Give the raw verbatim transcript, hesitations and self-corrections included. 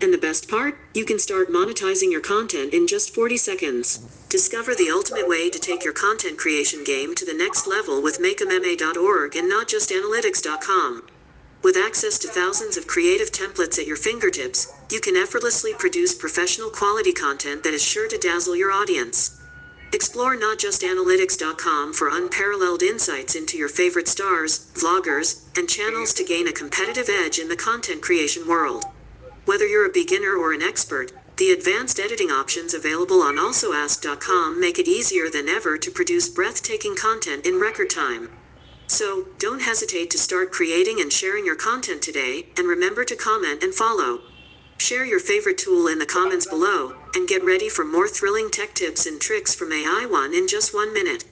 And the best part? You can start monetizing your content in just forty seconds. Discover the ultimate way to take your content creation game to the next level with Make M M A dot org and Not Just Analytics dot com. With access to thousands of creative templates at your fingertips, you can effortlessly produce professional quality content that is sure to dazzle your audience. Explore Not Just Analytics dot com for unparalleled insights into your favorite stars, vloggers, and channels to gain a competitive edge in the content creation world. Whether you're a beginner or an expert, the advanced editing options available on also ask dot com make it easier than ever to produce breathtaking content in record time. So, don't hesitate to start creating and sharing your content today, and remember to comment and follow. Share your favorite tool in the comments below, and get ready for more thrilling tech tips and tricks from A I one in just one minute.